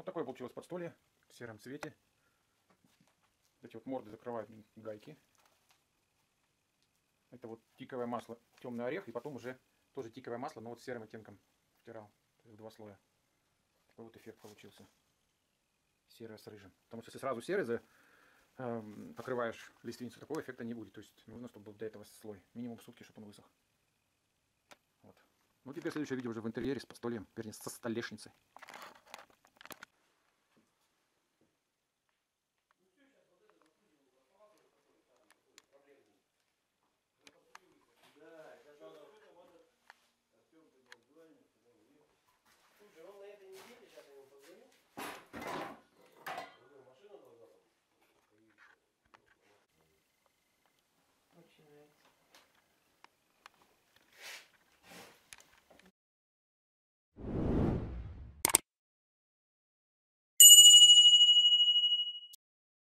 Вот такое получилось подстолье в сером цвете. Эти вот морды закрывают гайки. Это вот тиковое масло, темный орех, и потом уже тоже тиковое масло, но вот с серым оттенком втирал. То есть два слоя. Такой вот эффект получился. Серое с рыжим. Потому что если сразу серый покрываешь лиственницу, такого эффекта не будет. То есть нужно, чтобы был до этого слой. Минимум сутки, чтобы он высох. Вот. Ну, теперь следующее видео уже в интерьере с подстольем, вернее, со столешницей.